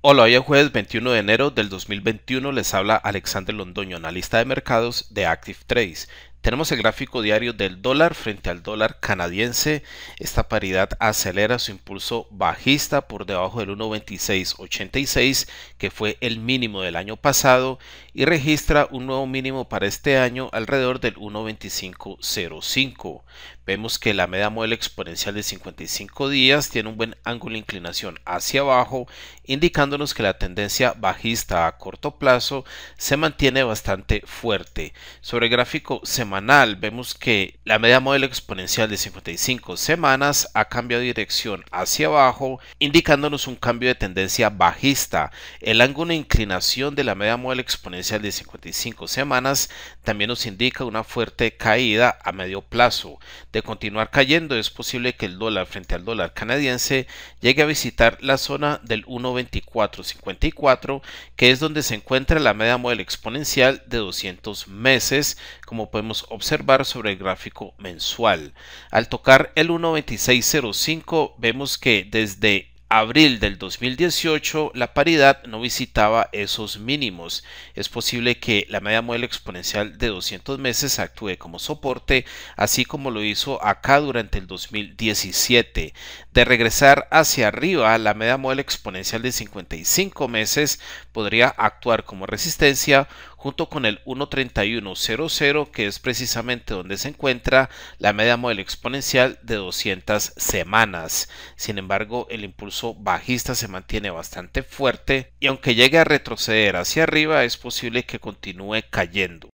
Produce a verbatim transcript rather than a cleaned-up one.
Hola, hoy es jueves veintiuno de enero del dos mil veintiuno, les habla Alexander Londoño, analista de mercados de ActivTrades. Tenemos el gráfico diario del dólar frente al dólar canadiense. Esta paridad acelera su impulso bajista por debajo del uno veintiséis ochenta y seis, que fue el mínimo del año pasado, y registra un nuevo mínimo para este año alrededor del uno veinticinco cero cinco. Vemos que la media móvil exponencial de cincuenta y cinco días tiene un buen ángulo de inclinación hacia abajo, indicándonos que la tendencia bajista a corto plazo se mantiene bastante fuerte. Sobre el gráfico semanal, Semanal, vemos que la media móvil exponencial de cincuenta y cinco semanas ha cambiado de dirección hacia abajo, indicándonos un cambio de tendencia bajista. El ángulo de inclinación de la media móvil exponencial de cincuenta y cinco semanas también nos indica una fuerte caída a medio plazo. De continuar cayendo, es posible que el dólar frente al dólar canadiense llegue a visitar la zona del uno veinticuatro cincuenta y cuatro, que es donde se encuentra la media móvil exponencial de doscientos meses, como podemos observar sobre el gráfico mensual. Al tocar el uno veintiséis cero cinco, vemos que desde abril del dos mil dieciocho la paridad no visitaba esos mínimos. Es posible que la media móvil exponencial de doscientos meses actúe como soporte, así como lo hizo acá durante el dos mil diecisiete. De regresar hacia arriba, la media móvil exponencial de cincuenta y cinco meses podría actuar como resistencia junto con el uno treinta y uno cero cero, que es precisamente donde se encuentra la media móvil exponencial de doscientas semanas. Sin embargo, el impulso bajista se mantiene bastante fuerte y aunque llegue a retroceder hacia arriba, es posible que continúe cayendo.